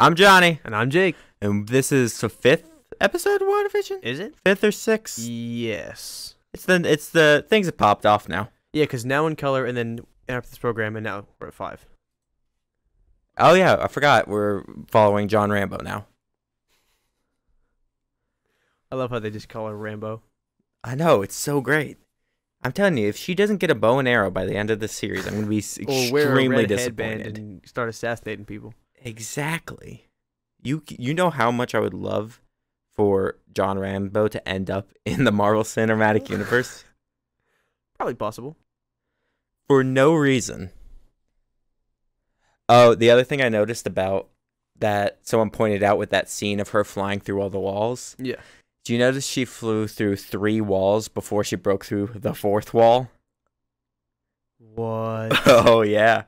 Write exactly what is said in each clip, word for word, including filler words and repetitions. I'm Johnny. And I'm Jake. And this is the fifth episode of WandaVision? Is it? Fifth or sixth? Yes. It's the, it's the things that popped off now. Yeah, because now in color and then after this program and now we're at five. Oh, yeah. I forgot. We're following John Rambo now. I love how they just call her Rambo. I know. It's so great. I'm telling you, if she doesn't get a bow and arrow by the end of this series, I'm going to be extremely wear a red disappointed. And start assassinating people. Exactly. You you know how much I would love for John Rambo to end up in the Marvel Cinematic Universe? Probably possible. For no reason. Oh, the other thing I noticed about that, someone pointed out with that scene of her flying through all the walls. Yeah. Do you notice she flew through three walls before she broke through the fourth wall? What? Oh, yeah.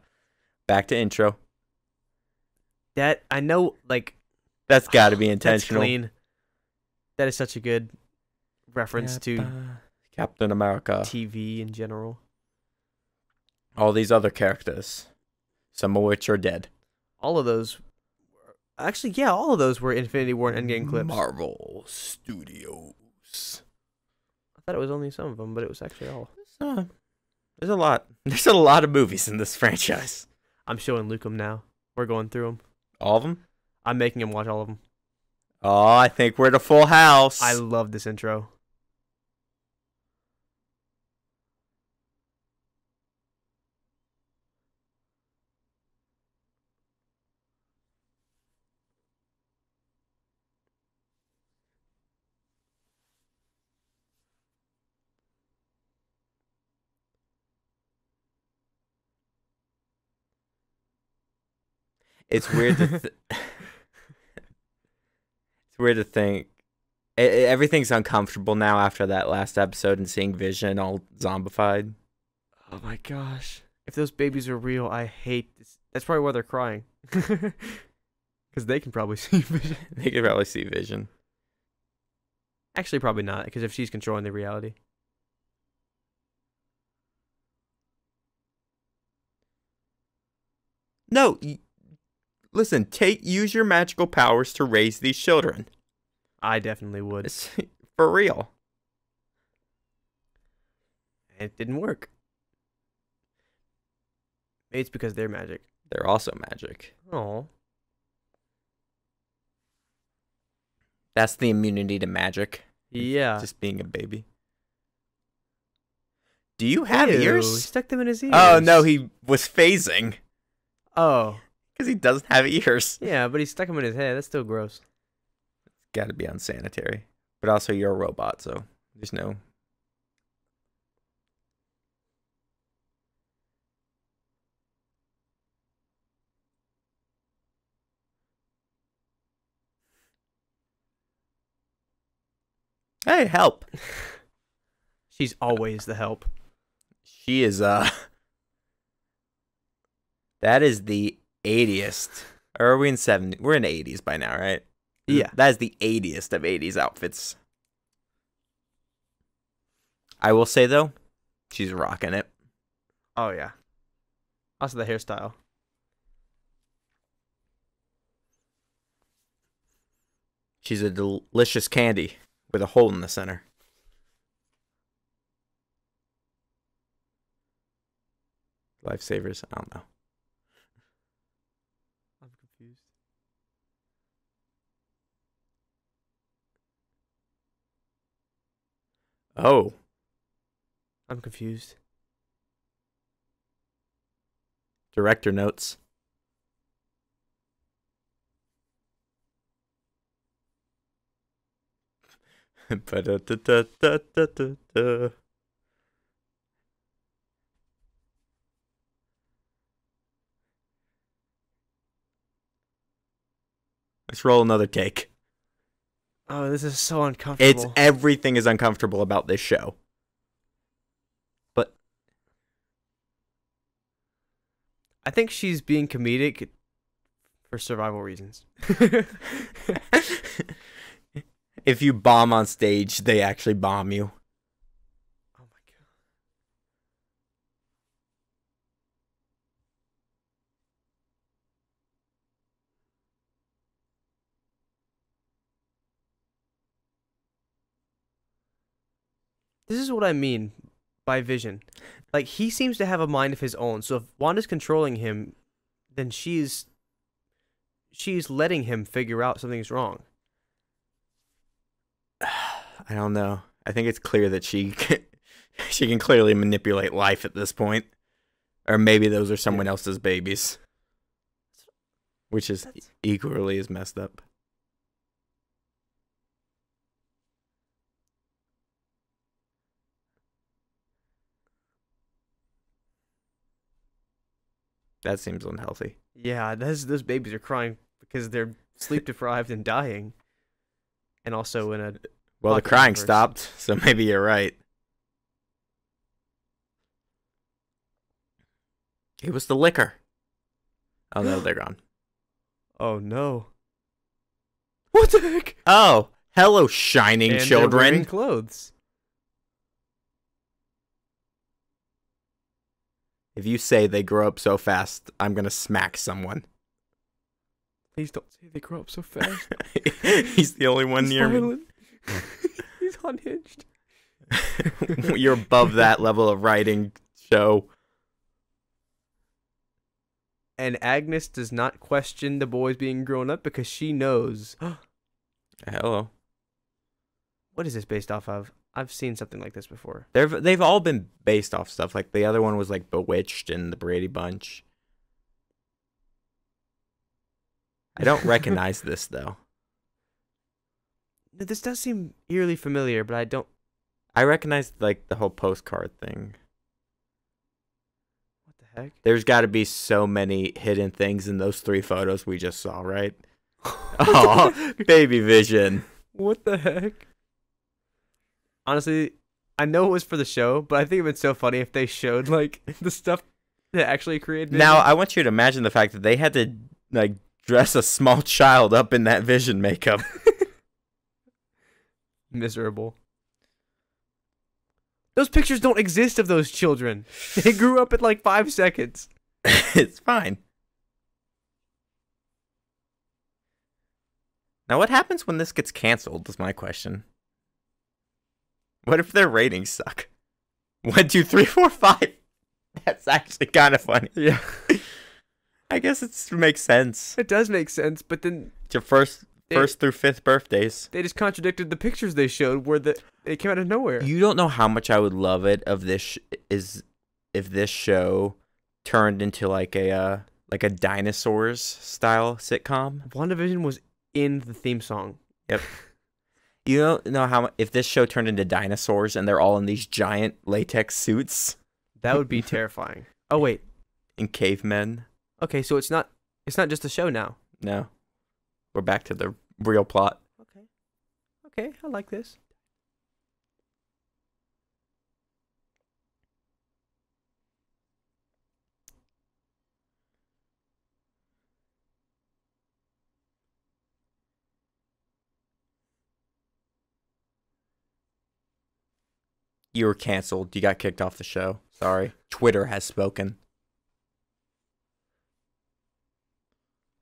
Back to intro. That, I know, like... That's got to oh, be intentional. That's clean. That is such a good reference Cap to... Captain America. T V in general. All these other characters. Some of which are dead. All of those... Actually, yeah, all of those were Infinity War and Endgame clips. Marvel Studios. I thought it was only some of them, but it was actually all. Uh, there's a lot. There's a lot of movies in this franchise. I'm showing Luke them now. We're going through them. All of them? I'm making him watch all of them. Oh, I think we're at a full house. I love this intro. It's weird to th It's weird to think it, it, everything's uncomfortable now after that last episode and seeing Vision all zombified. Oh my gosh. If those babies are real, I hate this. That's probably why they're crying. Cuz they can probably see Vision. They can probably see Vision. Actually probably not, because if she's controlling the reality. No, you Listen, take use your magical powers to raise these children. I definitely would. It's for real. It didn't work. It's because they're magic. They're also magic. Oh. That's the immunity to magic. Yeah. Just being a baby. Do you have Ew, ears? He stuck them in his ears. Oh, no, he was phasing. Oh. Because he doesn't have ears. Yeah, but he stuck them in his head. That's still gross. It's got to be unsanitary. But also, you're a robot, so there's no... Hey, help. She's always the help. She is, uh... That is the... eightiest, or are we in seventy? We're in eighties by now, right? Yeah, that is the eightiest of eighties outfits. I will say though, she's rocking it. Oh yeah. Also the hairstyle. She's a delicious candy with a hole in the center. Lifesavers. I don't know. Oh. I'm confused. Director notes. Let's roll another take. Oh, this is so uncomfortable. It's everything is uncomfortable about this show. But I think she's being comedic for survival reasons. If you bomb on stage, they actually bomb you. Oh my god. This is what I mean by Vision. Like, he seems to have a mind of his own. So if Wanda's controlling him, then she's she's letting him figure out something's wrong. I don't know. I think it's clear that she can, she can clearly manipulate life at this point. Or maybe those are someone else's babies. Which is That's... equally as messed up. That seems unhealthy. Yeah, those, those babies are crying because they're sleep deprived and dying. And also in a... Well, the crying universe. Stopped, so maybe you're right. It was the liquor. Oh, no, they're gone. Oh, no. What the heck? Oh, hello, shining and children. They're wearing clothes. If you say they grow up so fast, I'm going to smack someone. Please don't say they grow up so fast. He's the only one He's near violent. me. He's unhinged. You're above that level of writing, show. And Agnes does not question the boys being grown up because she knows. Hello. What is this based off of? I've seen something like this before. They've they've all been based off stuff. Like the other one was like Bewitched and the Brady Bunch. I don't recognize this though. This does seem eerily familiar, but I don't. I recognize like the whole postcard thing. What the heck? There's got to be so many hidden things in those three photos we just saw, right? Oh, baby Vision. What the heck? Honestly, I know it was for the show, but I think it would be so funny if they showed, like, the stuff that actually created it. Now, I want you to imagine the fact that they had to, like, dress a small child up in that Vision makeup. Miserable. Those pictures don't exist of those children. They grew up in, like, five seconds. It's fine. Now, what happens when this gets canceled is my question. What if their ratings suck? One, two, three, four, five. That's actually kind of funny. Yeah. I guess it makes sense. It does make sense, but then... It's your first they, first through fifth birthdays. They just contradicted the pictures they showed where the, it came out of nowhere. You don't know how much I would love it of this sh is if this show turned into like a uh, like a dinosaurs-style sitcom. WandaVision was in the theme song. Yep. You don't know how if this show turned into dinosaurs and they're all in these giant latex suits. That would be terrifying. Oh wait, and cavemen. Okay, so it's not it's not just a show now. No, we're back to the real plot. Okay, okay, I like this. You were canceled. You got kicked off the show. Sorry. Twitter has spoken.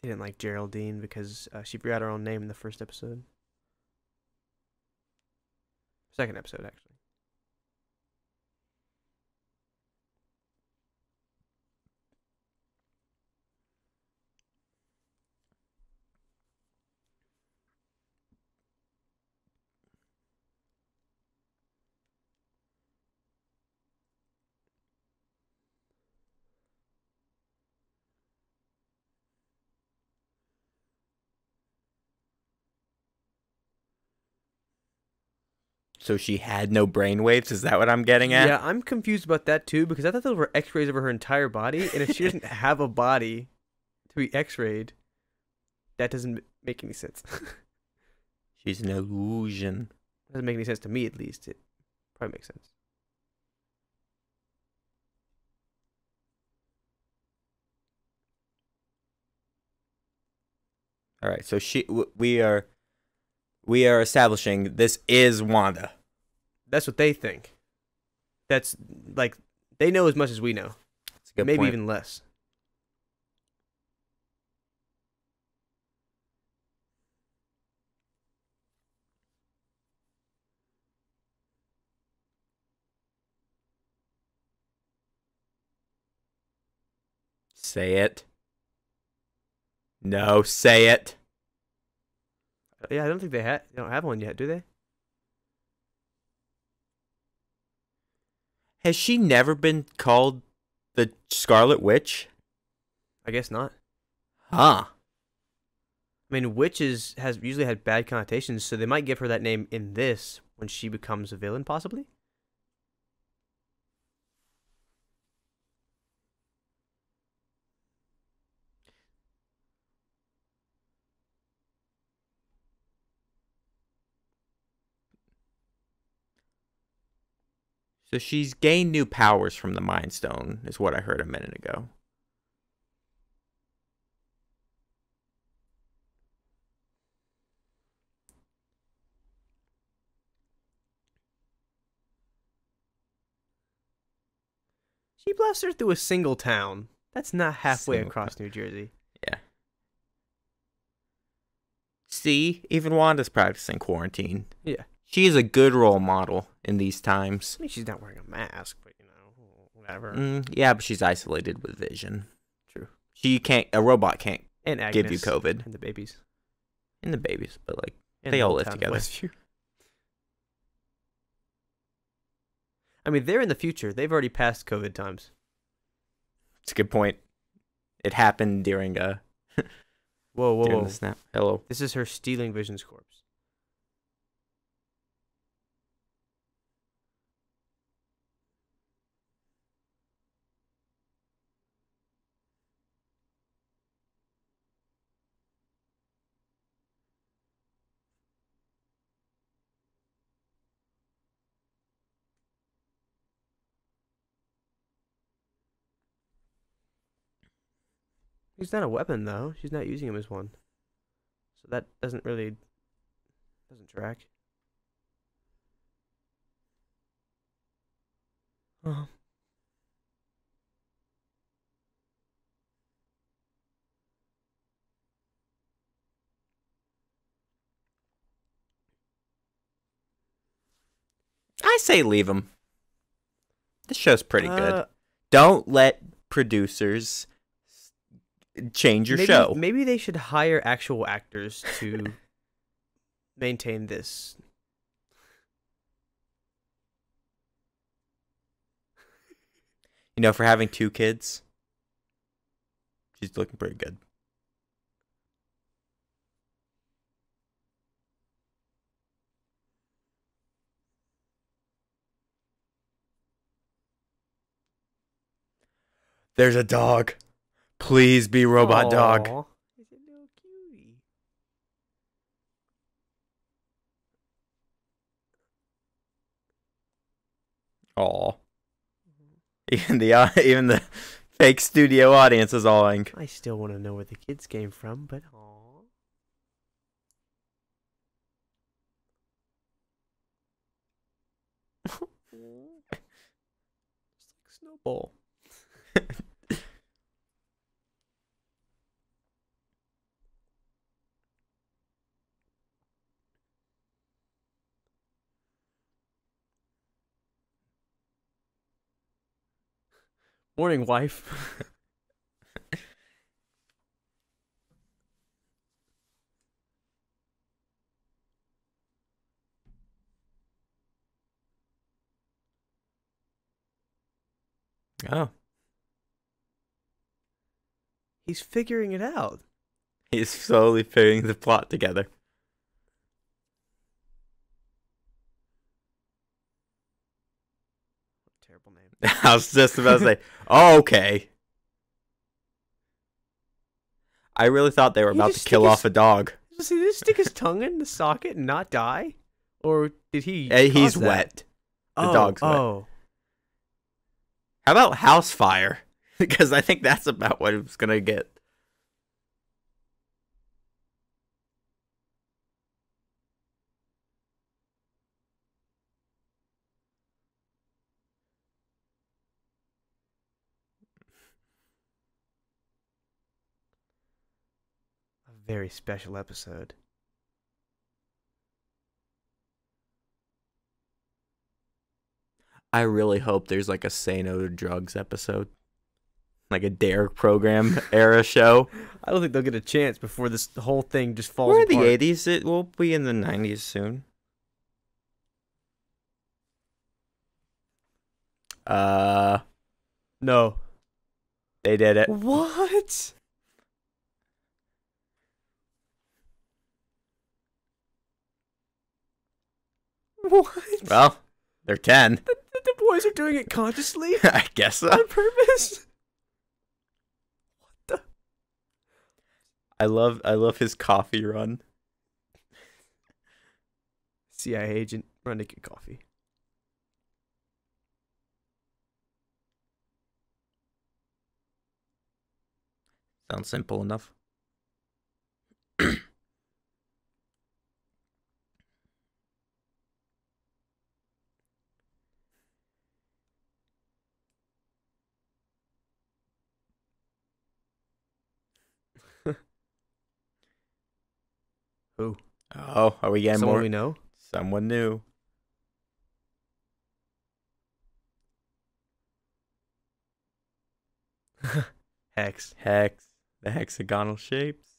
They didn't like Geraldine because uh, she forgot her own name in the first episode. Second episode, actually. So she had no brainwaves? Is that what I'm getting at? Yeah, I'm confused about that too because I thought those were x-rays of her entire body. And if she doesn't have a body to be x-rayed, that doesn't make any sense. She's an illusion. Doesn't make any sense to me at least. It probably makes sense. All right, so she, w we are... We are establishing this is Wanda. That's what they think. That's, like, they know as much as we know. That's a good Maybe point. even less. Say it. No, say it. Yeah, I don't think they, ha they don't have one yet, do they? Has she never been called the Scarlet Witch? I guess not. Huh. I mean, witches has usually had bad connotations, so they might give her that name in this when she becomes a villain, possibly? So she's gained new powers from the Mind Stone, is what I heard a minute ago. She blasts her through a single town. That's not halfway single across town. New Jersey. Yeah. See, even Wanda's practicing quarantine. Yeah. She is a good role model in these times. I mean, she's not wearing a mask, but, you know, whatever. Mm, yeah, but she's isolated with Vision. True. She can't, a robot can't and Agnes, give you COVID. And the babies. And the babies, but, like, and they all live together. I mean, they're in the future. They've already passed COVID times. That's a good point. It happened during a... whoa, whoa, during whoa. The snap. Hello. This is her stealing Vision's corpse. He's not a weapon, though. She's not using him as one. So that doesn't really... doesn't track. Oh. I say leave him. This show's pretty uh, good. Don't let producers... change your maybe, show. Maybe they should hire actual actors to maintain this. You know, for having two kids, she's looking pretty good. There's a dog. Please be robot Aww. Dog. He's a little cutie. Aw. Mm-hmm. Even the uh, even the fake studio audience is all like. I still want to know where the kids came from, but aw. It's like Snowball. Morning, wife. Oh. He's figuring it out. He's slowly putting the plot together. I was just about to say, oh, okay. I really thought they were about to kill off a dog. Did he stick his tongue in the socket and not die? Or did he? He's wet. The dog's wet. Oh. How about house fire? Because I think that's about what it was going to get. Very special episode. I really hope there's like a say no to drugs episode. like a Dare program era show. I don't think they'll get a chance before this whole thing just falls apart. We're in the eighties. It will be in the nineties soon. Uh, no. They did it. What? What? Well, they're ten. The, the, the boys are doing it consciously? I guess so. On purpose? What the? I love, I love his coffee run. C I A agent, run to get coffee. Sounds simple enough. Who? Oh, are we getting someone more? We know? Someone new. Hex. Hex. The hexagonal shapes.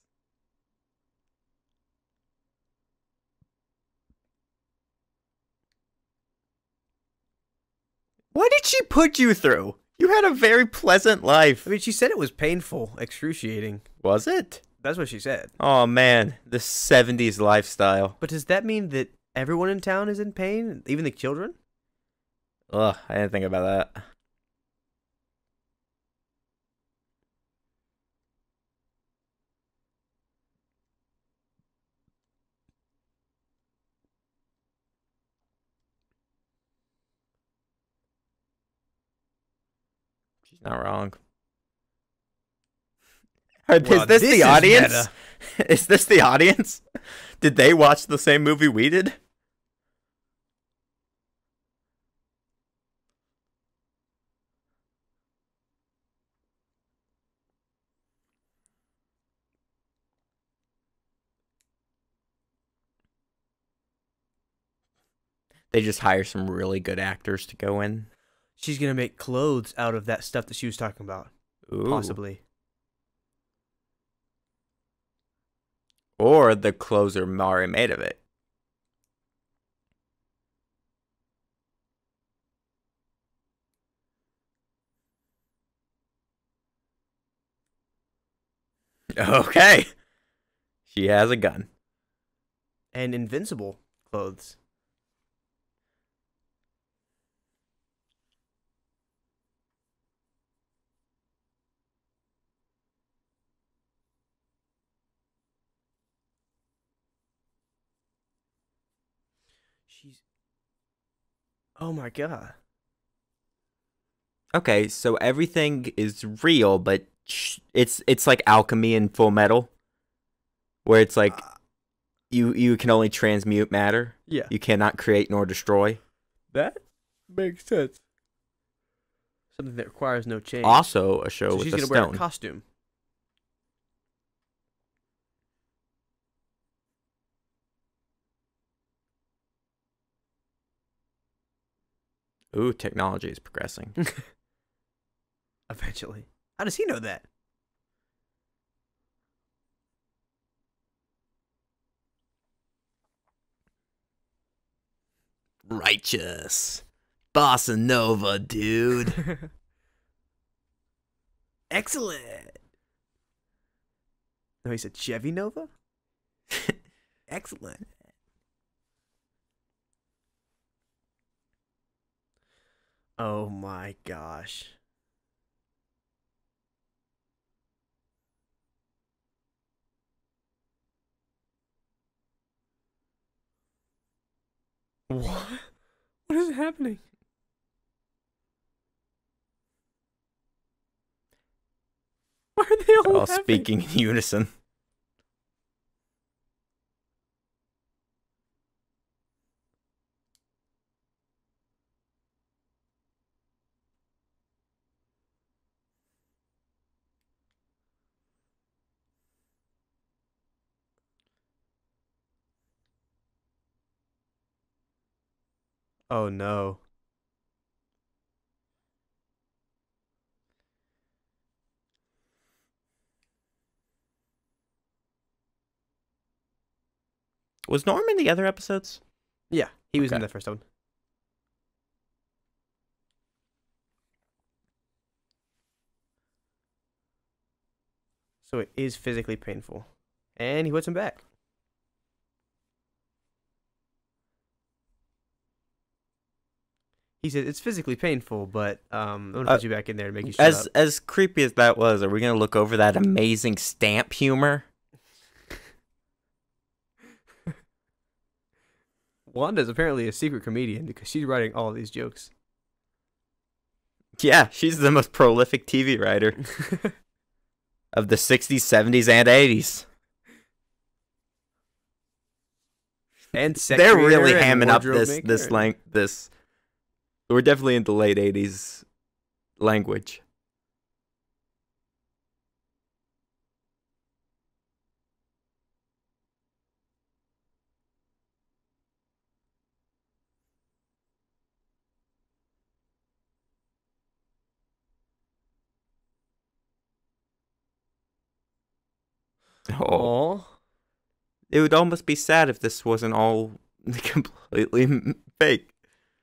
What did she put you through? You had a very pleasant life. I mean, she said it was painful, excruciating. Was it? That's what she said. Oh, man. The seventies lifestyle. But does that mean that everyone in town is in pain? Even the children? Ugh, I didn't think about that. Not wrong. Are, well, is this, this the audience? Is, is this the audience? Did they watch the same movie we did? They just hire some really good actors to go in. She's going to make clothes out of that stuff that she was talking about. Ooh. Possibly. Or the clothes are already made of it. Okay. She has a gun. And invincible clothes. Oh my god. Okay, so everything is real, but it's it's like alchemy in Full Metal, where it's like uh, you you can only transmute matter. Yeah. You cannot create nor destroy. That makes sense. Something that requires no change. Also, a show so with she's a gonna stone. Wear a costume. Ooh, technology is progressing. Eventually. How does he know that? Righteous. Bossa Nova, dude. Excellent. No, he said Chevy Nova? Excellent. Oh my gosh. What? What is happening? Why are they all, They're all laughing? Speaking in unison? Oh no. Was Norm in the other episodes? Yeah, he was okay. in the first one. So it is physically painful. And he puts him back. He says it's physically painful, but um, I'm going to put uh, you back in there to make you shut as, up. As creepy as that was, are we going to look over that amazing stamp humor? Wanda's apparently a secret comedian because she's writing all these jokes. Yeah, she's the most prolific T V writer of the sixties, seventies, and eighties. And they're really hamming up this maker. this length this we're definitely in the late eighties language. Oh. It would almost be sad if this wasn't all completely fake.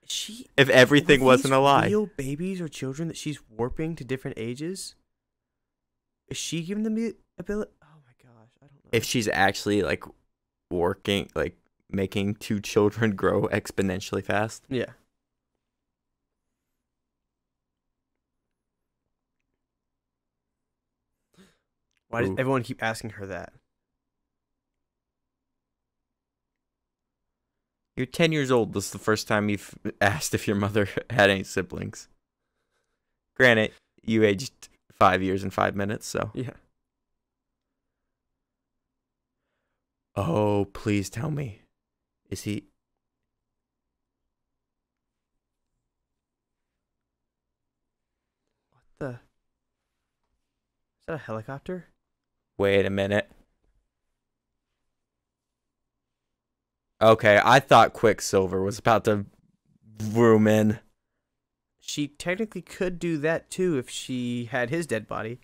She, if everything wasn't a lie. Real babies or children that she's warping to different ages? Is she giving them the ability? Oh my gosh, I don't know. If she's actually like working, like making two children grow exponentially fast. Yeah. Why does Ooh. everyone keep asking her that? You're ten years old. This is the first time you've asked if your mother had any siblings. Granted, you aged five years and five minutes, so. Yeah. Oh, please tell me. Is he... What the... Is that a helicopter? Wait a minute. Okay, I thought Quicksilver was about to vroom in. She technically could do that too if she had his dead body.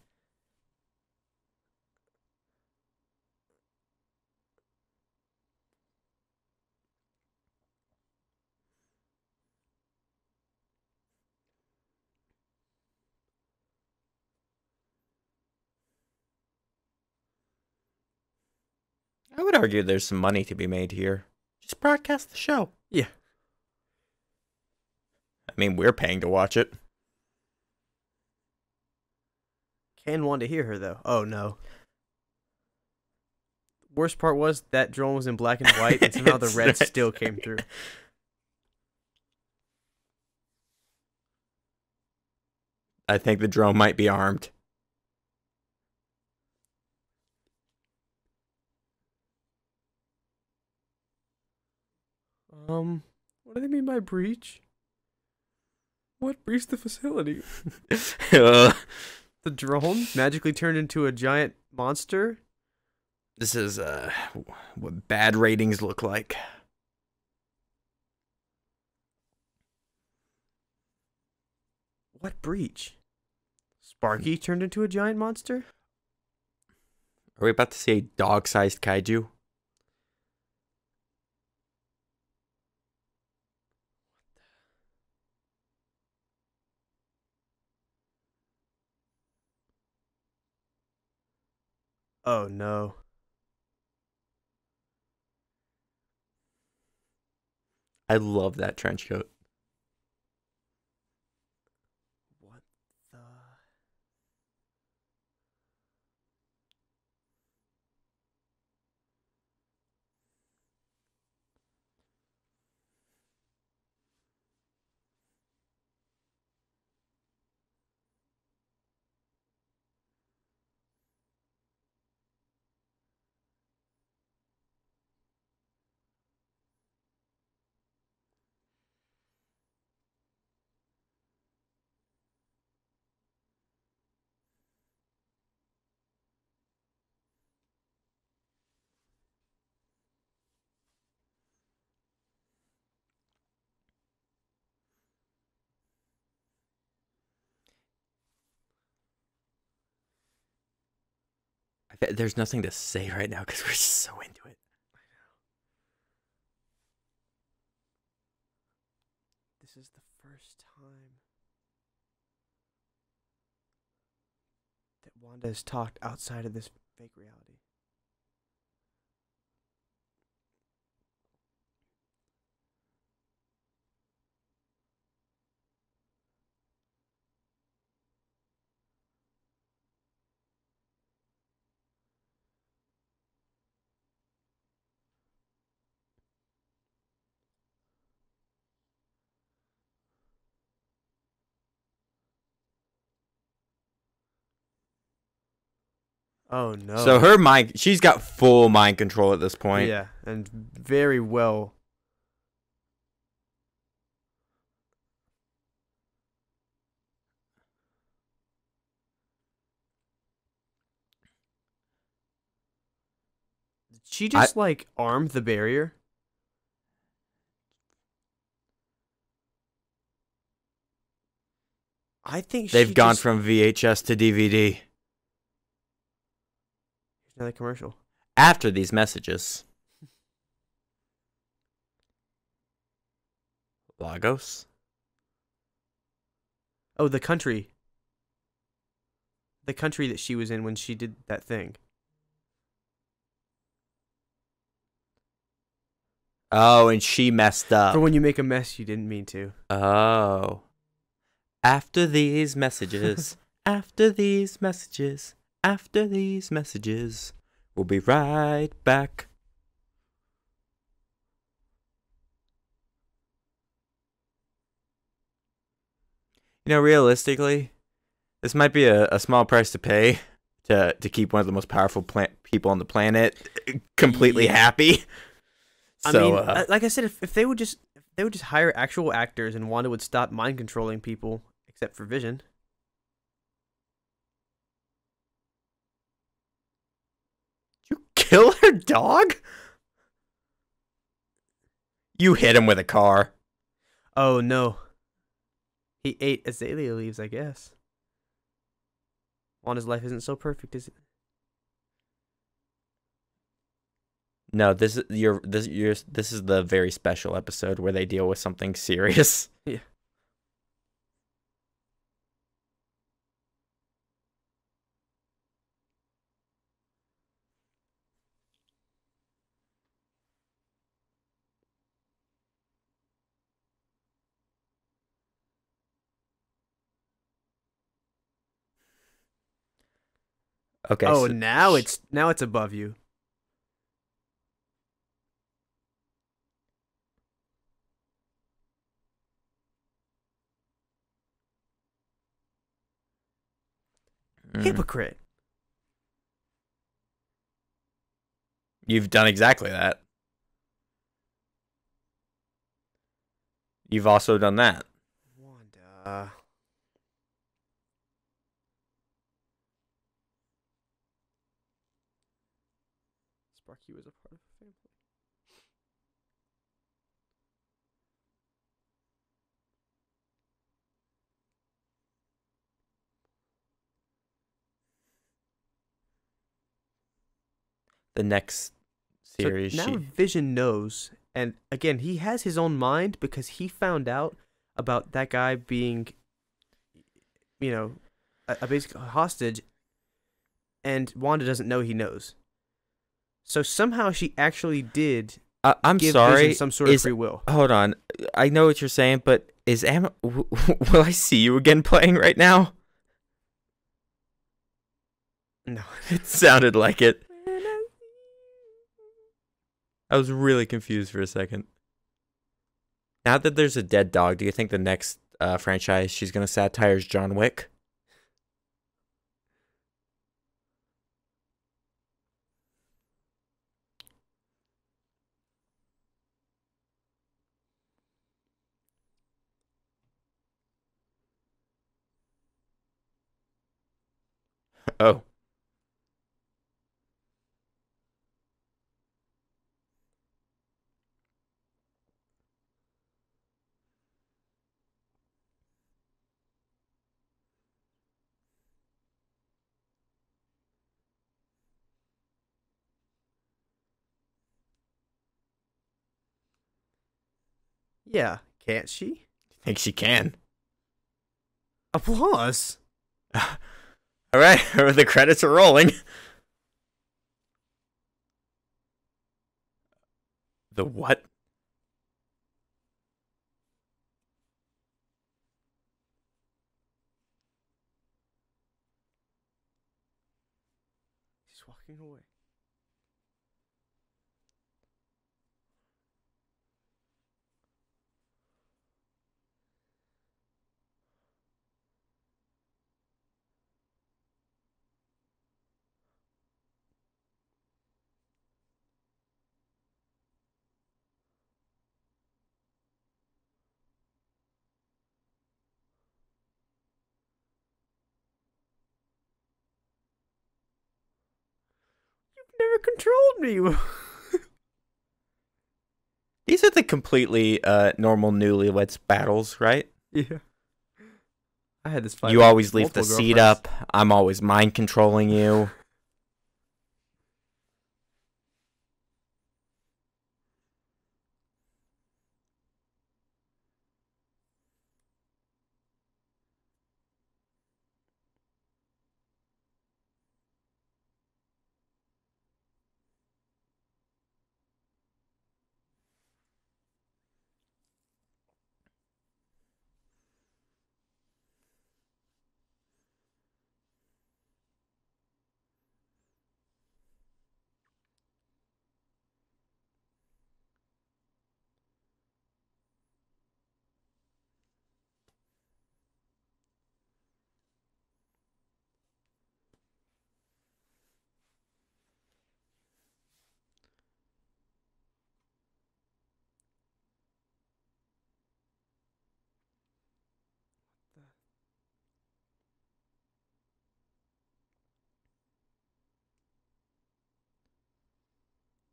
I would argue there's some money to be made here. Just broadcast the show. Yeah. I mean, we're paying to watch it. Can Wanda hear her, though? Oh, no. The worst part was that drone was in black and white, and somehow the red still came through. I think the drone might be armed. Um, what do they mean by breach? What breached the facility? uh, the drone magically turned into a giant monster? This is, uh, what bad ratings look like. What breach? Sparky turned into a giant monster? Are we about to see a dog-sized kaiju? Oh, no. I love that trench coat. What the... There's nothing to say right now because we're so into it. I know. Wanda is talked outside of this fake reality. Oh no! So her mind, she's got full mind control at this point. Yeah, and very well. Did she just I, like armed the barrier? I think they've she gone just... from V H S to D V D. Another commercial. After these messages. Lagos? Oh, the country. The country that she was in when she did that thing. Oh, and she messed up. For when you make a mess you didn't mean to. Oh. After these messages. After these messages. After these messages, we'll be right back. You know, realistically, this might be a, a small price to pay to, to keep one of the most powerful plant people on the planet completely yeah. happy. So, I mean, uh, like I said, if, if they would just if they would just hire actual actors and Wanda would stop mind controlling people, except for Vision. Kill her dog? You hit him with a car. Oh no. He ate azalea leaves, I guess. Wanda's life isn't so perfect, is it? No, this is your this your this is the very special episode where they deal with something serious. Yeah. Okay. Oh, so now it's now it's above you. Mm. Hypocrite. You've done exactly that. You've also done that. Wanda. He was a part of the family. The next series. So now she... Vision knows, and again, he has his own mind because he found out about that guy being, you know, a, a basic hostage, and Wanda doesn't know he knows. So somehow she actually did. Uh, I'm give sorry. Vision some sort is, of free will. Hold on. I know what you're saying, but is Am? Will I see you again playing right now? No, it sounded like it. I was really confused for a second. Now that there's a dead dog, do you think the next uh, franchise she's gonna satire is John Wick? Oh. Yeah, can't she? You think she can? Applause. All right, the credits are rolling. The what? He's walking away. Never controlled me. These are the completely uh, normal newlyweds battles, right? Yeah. I had this fight. You always leave the seat up. I'm always mind controlling you.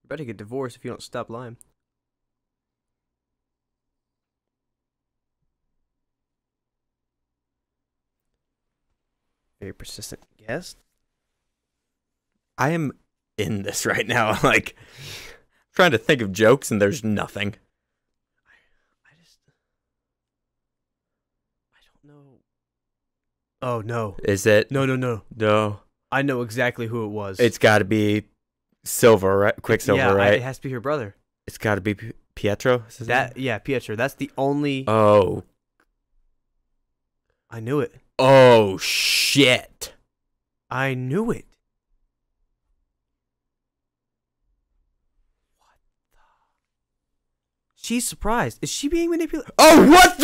Better get divorced if you don't stop lying. Very persistent guest. I am in this right now. Like, I'm trying to think of jokes and there's nothing. I, I just, I don't know. Oh no! Is it? No, no, no, no. I know exactly who it was. It's got to be. Silver, right? Quicksilver, yeah, right? Yeah, it has to be her brother. It's got to be P Pietro. That, yeah, Pietro. That's the only. Oh, I knew it. Oh shit! I knew it. What the? She's surprised. Is she being manipulated? Oh, what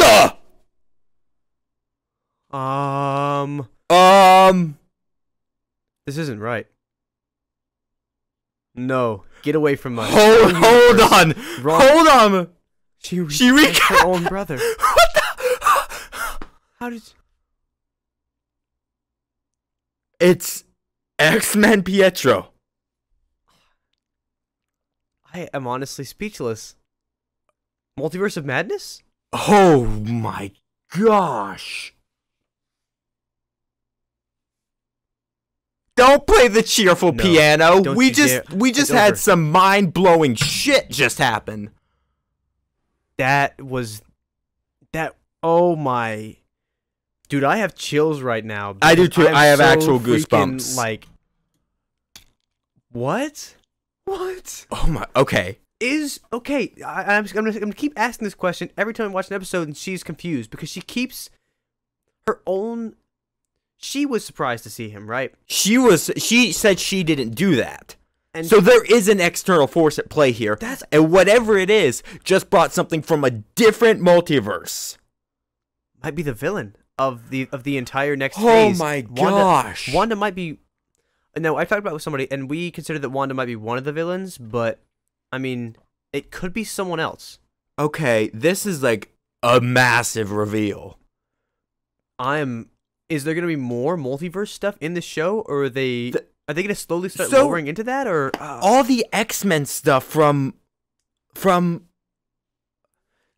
the? Um. Um. This isn't right. No, get away from my. Hold, hold on, Wrong. hold on. She re she re her own brother. What the? How did? It's X-Men Pietro. I am honestly speechless. Multiverse of Madness. Oh my gosh! Don't play the cheerful no, piano. We just dare. we just it's had over. some mind-blowing shit just happen. That was that oh my dude, I have chills right now. I do too. I'm I have so actual goosebumps. Like What? What? Oh my okay. Is okay, I, I'm I'm gonna, I'm gonna keep asking this question every time I watch an episode and she's confused because she keeps her own. She was surprised to see him, right? She was. She said she didn't do that. And so there is an external force at play here. That's, and whatever it is, just brought something from a different multiverse. Might be the villain of the of the entire next phase. Oh my gosh. Wanda, Wanda might be... No, I talked about it with somebody, and we considered that Wanda might be one of the villains, but, I mean, it could be someone else. Okay, this is like a massive reveal. I'm... Is there gonna be more multiverse stuff in this show, or are they the, are they gonna slowly start so lowering into that, or uh, all the X-Men stuff from from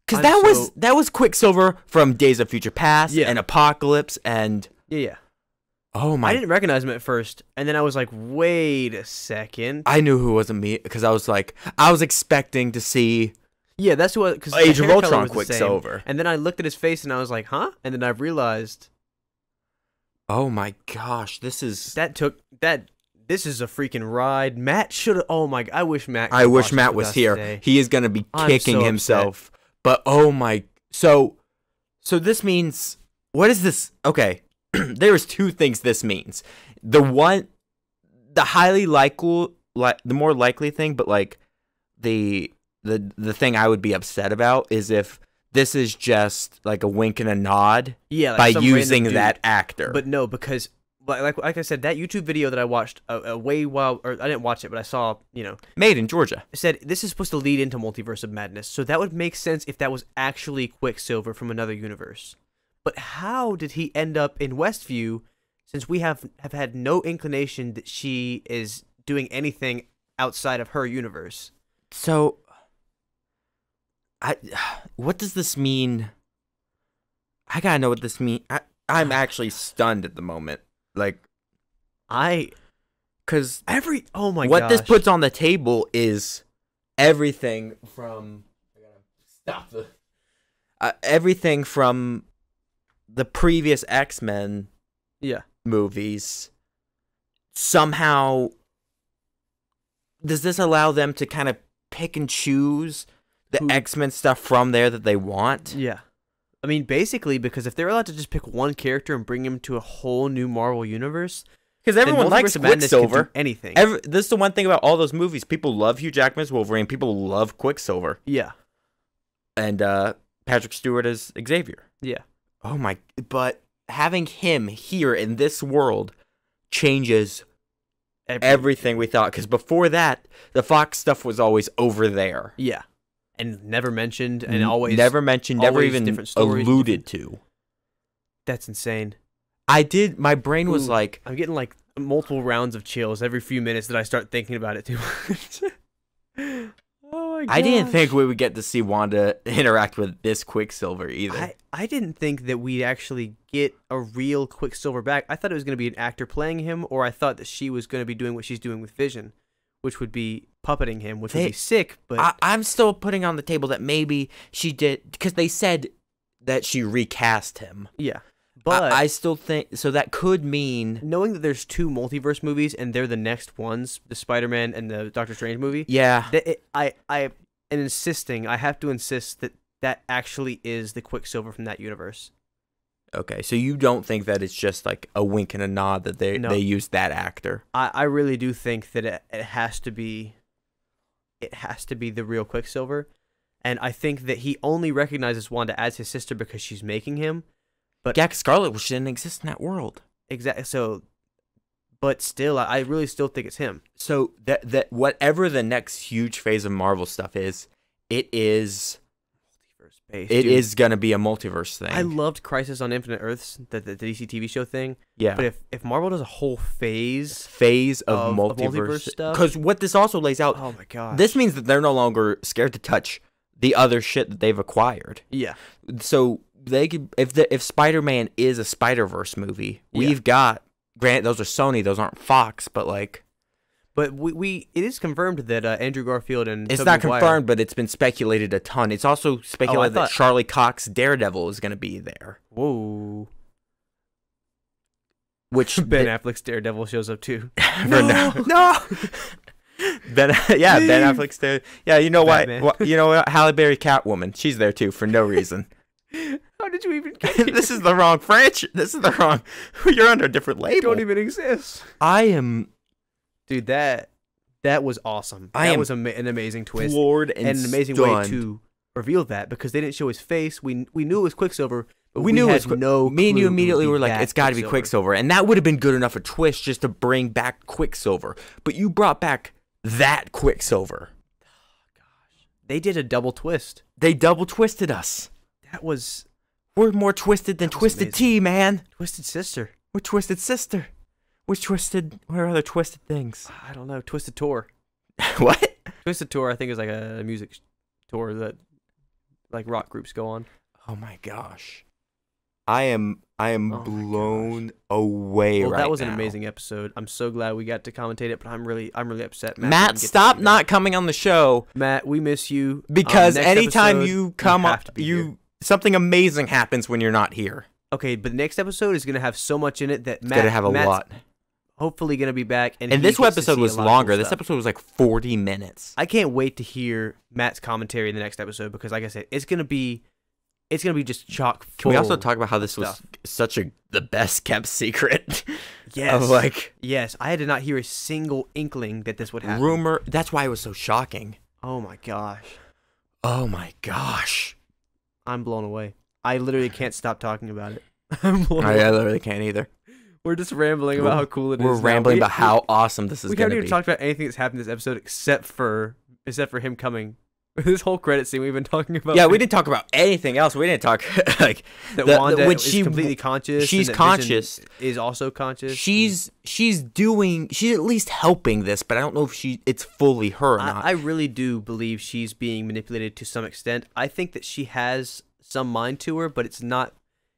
because that so, was that was Quicksilver from Days of Future Past yeah. and Apocalypse and yeah yeah oh my I didn't recognize him at first, and then I was like, wait a second, I knew who wasn't me because I was like I was expecting to see. Yeah, that's what because Age of Ultron Quicksilver, the same, and then I looked at his face and I was like, huh, and then I realized. Oh my gosh, this is that took that. This is a freaking ride. Matt should. Oh my! I wish Matt. I wish Matt was here. Today. He is gonna be kicking so himself. Upset. But oh my! So, so this means what is this? Okay, there is two things this means. The one, the highly likely, like the more likely thing, but like the the the thing I would be upset about is if this is just like a wink and a nod. Yeah, like by using that actor. But no, because. Like, like I said, that YouTube video that I watched a, a way while, or I didn't watch it, but I saw, you know. Made in Georgia. Said, this is supposed to lead into Multiverse of Madness. So that would make sense if that was actually Quicksilver from another universe. But how did he end up in Westview since we have, have had no inclination that she is doing anything outside of her universe? So, I, what does this mean? I gotta know what this means. I'm actually stunned at the moment. Like, I, cause every oh my what gosh. This puts on the table is everything from I gotta stop the uh, everything from the previous X-Men yeah movies. Somehow, does this allow them to kind of pick and choose the X-Men stuff from there that they want? Yeah. I mean, basically, because if they're allowed to just pick one character and bring him to a whole new Marvel universe, because everyone likes Quicksilver, anything. Every, this is the one thing about all those movies: people love Hugh Jackman's Wolverine, people love Quicksilver. Yeah, and uh, Patrick Stewart as Xavier. Yeah. Oh my! But having him here in this world changes everything, everything we thought. Because before that, the Fox stuff was always over there. Yeah. And never mentioned, and always never mentioned, never even alluded to. That's insane. I did. My brain was like, I'm getting like multiple rounds of chills every few minutes that I start thinking about it too much. Oh my gosh. I didn't think we would get to see Wanda interact with this Quicksilver either. I, I didn't think that we'd actually get a real Quicksilver back. I thought it was going to be an actor playing him, or I thought that she was going to be doing what she's doing with Vision, which would be puppeting him, which they, would be sick, but... I, I'm still putting on the table that maybe she did... Because they said that she recast him. Yeah, but... I, I still think... So that could mean... Knowing that there's two multiverse movies, and they're the next ones, the Spider-Man and the Doctor Strange movie... Yeah. That it, I, I am insisting, I have to insist that that actually is the Quicksilver from that universe. Okay, so you don't think that it's just like a wink and a nod that they, no. they used that actor? I, I really do think that it, it has to be... It has to be the real Quicksilver, and I think that he only recognizes Wanda as his sister because she's making him. But yeah, Scarlet Witch didn't exist in that world. Exactly. So, but still, I really still think it's him. So that that whatever the next huge phase of Marvel stuff is, it is multiverse based. It dude. is gonna be a multiverse thing. I loved Crisis on Infinite Earths, the, the, the D C T V show thing. Yeah. But if if Marvel does a whole phase phase of, of multiverse, multiverse stuff, because what this also lays out, oh my god, this means that they're no longer scared to touch the other shit that they've acquired. Yeah. So they could, if the, if Spider-Man is a Spider-Verse movie, yeah. we've got granted those are Sony, those aren't Fox, but like, but we we it is confirmed that uh, Andrew Garfield and it's Tobey not confirmed, Maguire, but it's been speculated a ton. It's also speculated oh, that Charlie Cox Daredevil is going to be there. Whoa. Which Ben the, Affleck's Daredevil shows up too. No, now. no. Ben, yeah, Ben Affleck's Daredevil. Yeah, you know Batman. Why? You know what? Halle Berry Catwoman. She's there too for no reason. How did you even get here? This is the wrong French. This is the wrong. You're under a different label. You don't even exist. I am, dude. That that was awesome. I that am was am an amazing twist. Lord and, and an amazing stunned. way to reveal that because they didn't show his face. We we knew it was Quicksilver. But we, we knew it was no. Me and you immediately were like, "It's got to be Quicksilver," and that would have been good enough a twist just to bring back Quicksilver. But you brought back that Quicksilver. Oh, gosh, they did a double twist. They double twisted us. That was we're more twisted than Twisted T, man. Twisted Sister. We're Twisted Sister. We're twisted. What are other twisted things? I don't know. Twisted Tour. What? Twisted Tour. I think is like a music tour that like rock groups go on. Oh my gosh. I am I am oh blown away well, right now. That was an now. amazing episode. I'm so glad we got to commentate it, but I'm really I'm really upset. Matt, Matt stop not coming on the show. Matt, we miss you because um, anytime episode, you come up, you, you something amazing happens when you're not here. Okay, but the next episode is going to have so much in it that Matt, it's going to have a Matt's lot. Hopefully going to be back. And, and this episode was longer. This episode was like forty minutes. I can't wait to hear Matt's commentary in the next episode because, like I said, it's going to be it's going to be just chock full. Can we also talk about how this stuff. was such a the best kept secret? Yes. Of like, yes. I did not hear a single inkling that this would happen. Rumor. That's why it was so shocking. Oh, my gosh. Oh, my gosh. I'm blown away. I literally can't stop talking about it. I'm blown I, away. I literally can't either. We're just rambling about we're, how cool it we're is. We're rambling now. about we, how awesome this is going to be. We haven't even be. talked about anything that's happened this episode except for except for him coming. This whole credit scene we've been talking about. Yeah, we didn't talk about anything else. We didn't talk like that. The, Wanda the, when is she, completely conscious. She's conscious. Vision is also conscious. She's she's doing. She's at least helping this, but I don't know if she. It's fully her. Or I, not. I really do believe she's being manipulated to some extent. I think that she has some mind to her, but it's not.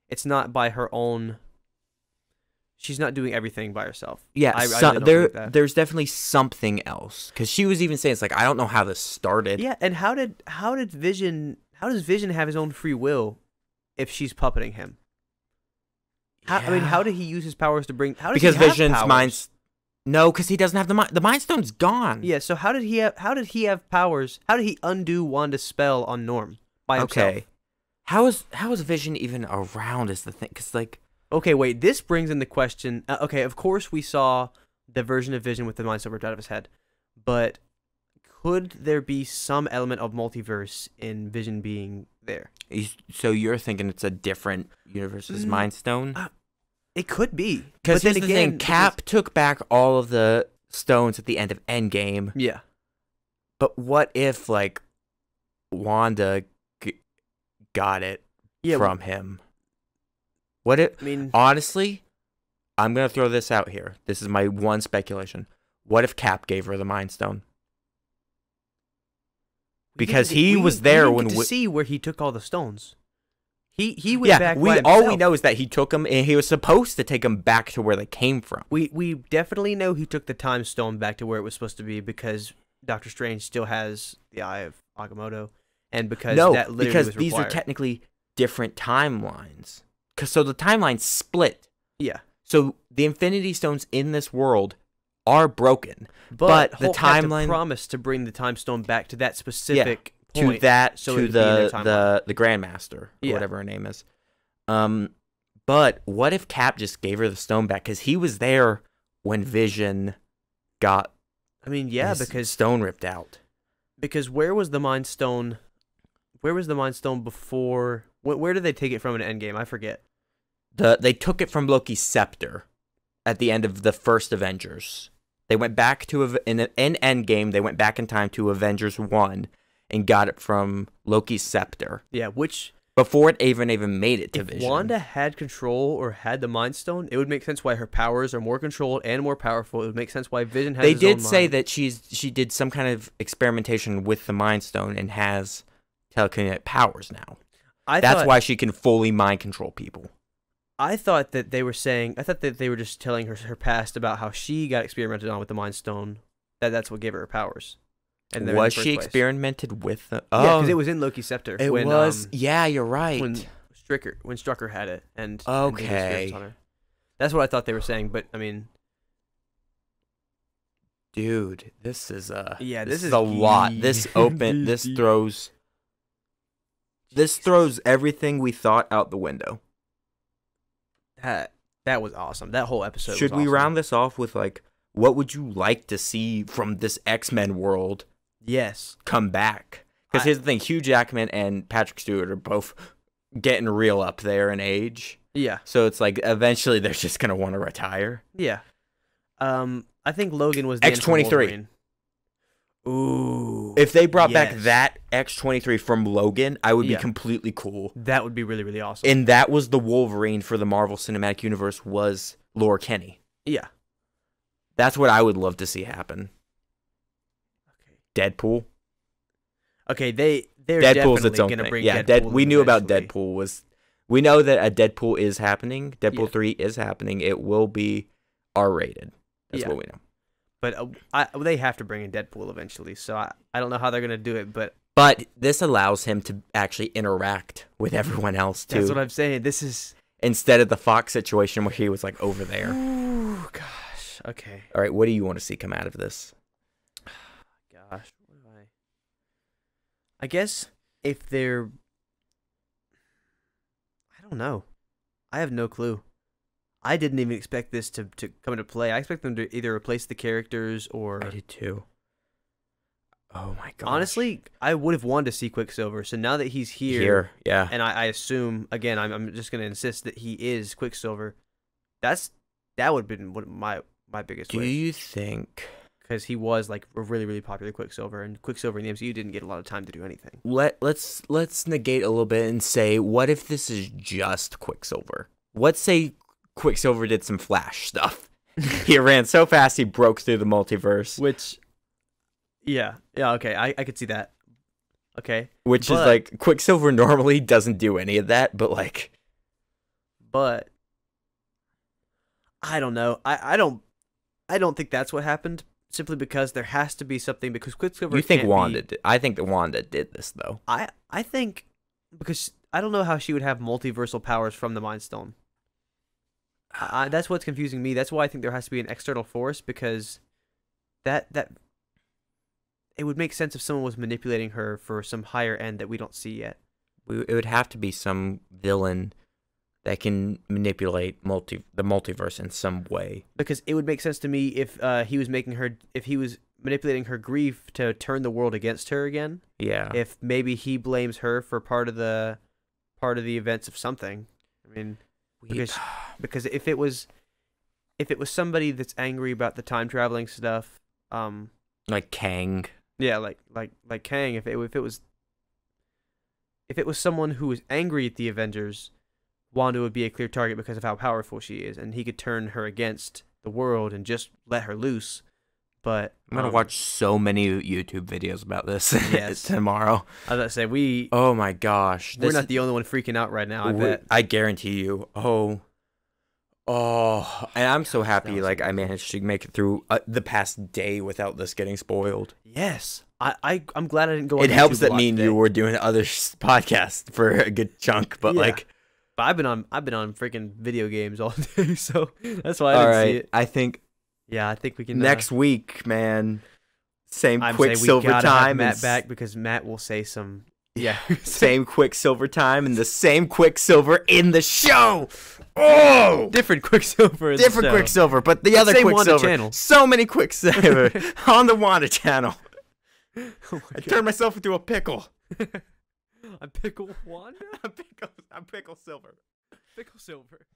It's not by her own. She's not doing everything by herself. Yeah, I, so, I really there, that. there's definitely something else because she was even saying it's like I don't know how this started. Yeah, and how did how did Vision how does Vision have his own free will if she's puppeting him? How, yeah. I mean, how did he use his powers to bring? How did because he have Vision's powers? mind? No, because he doesn't have the mind. The Mind Stone's gone. Yeah, so how did he have? How did he have powers? How did he undo Wanda's spell on Norm by himself? Okay, how is how is Vision even around? Is the thing because like. Okay, wait, this brings in the question... Uh, okay, of course we saw the version of Vision with the Mind Stone ripped out of his head, but could there be some element of multiverse in Vision being there? So you're thinking it's a different universe's mm, Mind Stone? Uh, it could be. Because here's the thing, Cap because... took back all of the stones at the end of Endgame. Yeah. But what if, like, Wanda g got it yeah, from him? What if, I mean, honestly, I'm going to throw this out here. This is my one speculation. What if Cap gave her the Mind Stone? Because he we, was there we when we to see where he took all the stones. He he went yeah, back we, all we know is that he took them and he was supposed to take them back to where they came from. We we definitely know he took the Time Stone back to where it was supposed to be because Doctor Strange still has the Eye of Agamotto and because no, that literally because was these required. are technically different timelines. So the timeline split. Yeah. So the Infinity Stones in this world are broken, but, but the timeline promised to bring the Time Stone back to that specific yeah, point. To that, so to the the the Grandmaster, yeah. whatever her name is. Um, but what if Cap just gave her the stone back because he was there when Vision got? I mean, yeah, his because stone ripped out. Because where was the Mind Stone? Where was the Mind Stone before? Where, where did they take it from in Endgame? I forget. The they took it from Loki's scepter at the end of the first Avengers. They went back to in in Endgame. They went back in time to Avengers one and got it from Loki's scepter. Yeah, which before it even even made it to if Vision. If Wanda had control or had the Mind Stone, it would make sense why her powers are more controlled and more powerful. It would make sense why Vision has. They his did own say mind. that she's she did some kind of experimentation with the Mind Stone and has telekinetic powers now. I That's thought, why she can fully mind control people. I thought that they were saying, I thought that they were just telling her her past about how she got experimented on with the Mind Stone. That that's what gave her her powers. And was she place. experimented with? The, oh, yeah, because it was in Loki's scepter. It when, was. Um, yeah, you're right. When Strucker, when Strucker had it, and okay, and on her. That's what I thought they were saying. But I mean, dude, this is a yeah, this, this is, is a lot. This open, this throws. This throws everything we thought out the window. That that was awesome. That whole episode. Should was awesome. we round this off with like, what would you like to see from this X-Men world? Yes, come back. Because here's the thing: Hugh Jackman and Patrick Stewart are both getting real up there in age. Yeah. So it's like eventually they're just gonna want to retire. Yeah. Um, I think Logan was the X twenty-three. Ooh. If they brought yes. back that X twenty-three from Logan, I would yeah. be completely cool. That would be really, really awesome. And that was the Wolverine for the Marvel Cinematic Universe was Laura Kenny. Yeah. That's what I would love to see happen. Okay. Deadpool. Okay, they, they're Deadpool's definitely its own gonna thing. bring yeah, Deadpool. Dead, we knew eventually. about Deadpool was we know that a Deadpool is happening. Deadpool yeah. three is happening. It will be R rated. That's yeah. what we know. But uh, I, they have to bring in Deadpool eventually, so I, I don't know how they're going to do it. But but this allows him to actually interact with everyone else, too. That's what I'm saying. This is instead of the Fox situation where he was like over there. Ooh, gosh. Okay. All right. What do you want to see come out of this? Gosh, what am I? I guess if they're, I don't know. I have no clue. I didn't even expect this to, to come into play. I expect them to either replace the characters or... I did too. Oh my god. Honestly, I would have wanted to see Quicksilver. So now that he's here... Here, yeah. And I, I assume, again, I'm, I'm just going to insist that he is Quicksilver. That's That would have been one of my, my biggest Do wish. You think... Because he was like a really, really popular Quicksilver, and Quicksilver in the M C U didn't get a lot of time to do anything. Let, let's, let's negate a little bit and say, what if this is just Quicksilver? Let's say... Quicksilver did some Flash stuff. He ran so fast he broke through the multiverse. Which, yeah, yeah, okay, I, I could see that. Okay. Which but, is like, Quicksilver normally doesn't do any of that, but like... But, I don't know. I, I don't I don't think that's what happened, simply because there has to be something, because Quicksilver You think Wanda be, did, I think that Wanda did this, though. I, I think, because I don't know how she would have multiversal powers from the Mind Stone. I, that's what's confusing me. That's why I think there has to be an external force, because that that it would make sense if someone was manipulating her for some higher end that we don't see yet. We, it would have to be some villain that can manipulate multi the multiverse in some way. Because it would make sense to me if uh, he was making her, if he was manipulating her grief to turn the world against her again. Yeah. If maybe he blames her for part of the part of the events of something. I mean. Because, because if it was, if it was somebody that's angry about the time traveling stuff, um, like Kang, yeah, like like like Kang. If it if it was, if it was someone who was angry at the Avengers, Wanda would be a clear target because of how powerful she is, and he could turn her against the world and just let her loose. But I'm gonna um, watch so many YouTube videos about this yes. tomorrow. I was about to say we. Oh my gosh, we're this, not the only one freaking out right now. I bet. I guarantee you. Oh, oh, and I'm so happy. Like I managed to make it through uh, the past day without this getting spoiled. Yes, I, I I'm glad I didn't go. It on helps YouTube that me and you were doing other podcasts for a good chunk, but yeah. like. But I've been on I've been on freaking video games all day, so that's why I didn't right, see it. I think. Yeah, I think we can... Next uh, week, man. Same Quicksilver time. Matt and back because Matt will say some... Yeah. Same Quicksilver time and the same Quicksilver in the show. Oh! Different Quicksilver in the show. Different Quicksilver, but the other Quicksilver. So many Quicksilver on the Wanda channel. Oh I turned myself into a pickle. A pickle Wanda? A pickle, a pickle silver. Pickle silver.